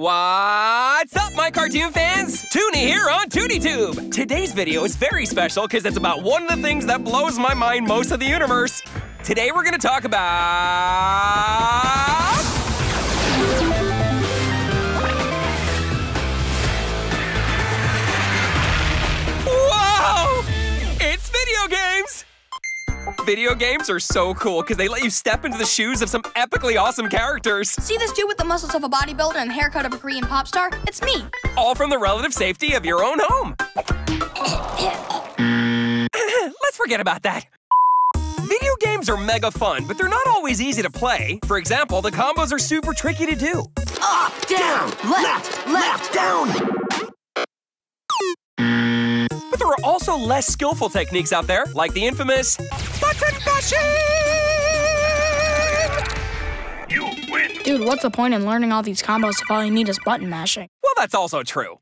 What's up, my cartoon fans? Toony here on ToonyTube! Today's video is very special because it's about one of the things that blows my mind most of the universe. Today we're gonna talk about... Whoa! It's video games! Video games are so cool because they let you step into the shoes of some epically awesome characters. See this dude with the muscles of a bodybuilder and the haircut of a Korean pop star? It's me. All from the relative safety of your own home. Let's forget about that. Video games are mega fun, but they're not always easy to play. For example, the combos are super tricky to do. Up, down, left, down. But there are also less skillful techniques out there, like the infamous button mashing! You win! Dude, what's the point in learning all these combos if all you need is button mashing? Well, that's also true.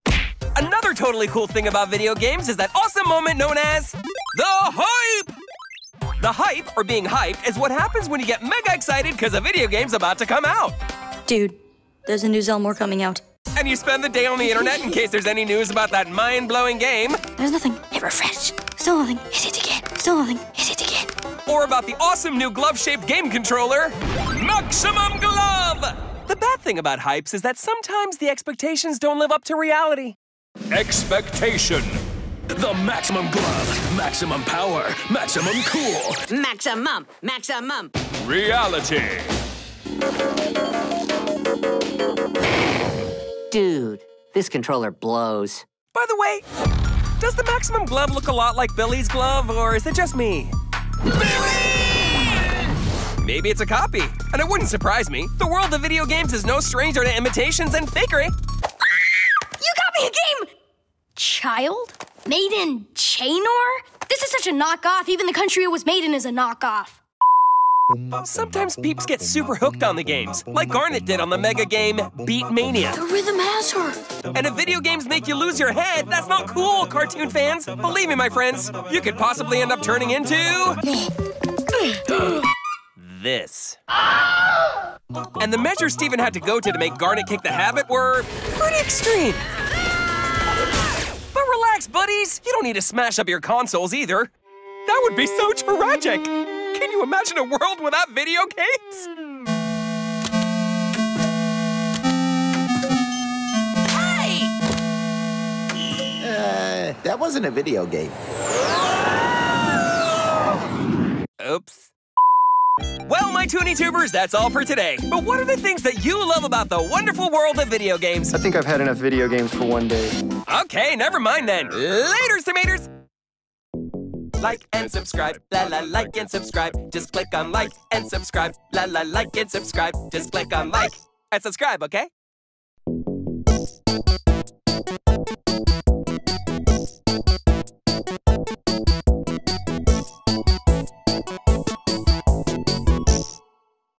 Another totally cool thing about video games is that awesome moment known as the hype! The hype, or being hyped, is what happens when you get mega excited because a video game's about to come out. Dude, there's a new Zelmore coming out. And you spend the day on the internet in case there's any news about that mind-blowing game. There's nothing. Hit refresh. Still nothing. Hit it again. Still nothing. Hit it again. Or about the awesome new glove-shaped game controller, Maximum Glove! The bad thing about hypes is that sometimes the expectations don't live up to reality. Expectation. The Maximum Glove. Maximum power. Maximum cool. Maximum. Maximum. Reality. Dude, this controller blows. By the way, does the Maximum Glove look a lot like Billy's glove, or is it just me? Billy! Maybe it's a copy, and it wouldn't surprise me. The world of video games is no stranger to imitations and fakery. You got me a game! Child? Made in Chaenor? This is such a knockoff, even the country it was made in is a knockoff. Sometimes peeps get super hooked on the games, like Garnet did on the mega game Beatmania. The rhythm has her! And if video games make you lose your head, that's not cool, cartoon fans! Believe me, my friends, you could possibly end up turning into... this. And the measures Steven had to go to make Garnet kick the habit were pretty extreme. But relax, buddies, you don't need to smash up your consoles either. That would be so tragic! Can you imagine a world without video games? Hey! That wasn't a video game. Oops. Well, my ToonyTubers, that's all for today. But what are the things that you love about the wonderful world of video games? I think I've had enough video games for one day. Okay, never mind then. Laters, tomatoes! Like and subscribe, la la, like and subscribe. Just click on like and subscribe, la la, like and subscribe. Just click on like and subscribe, okay?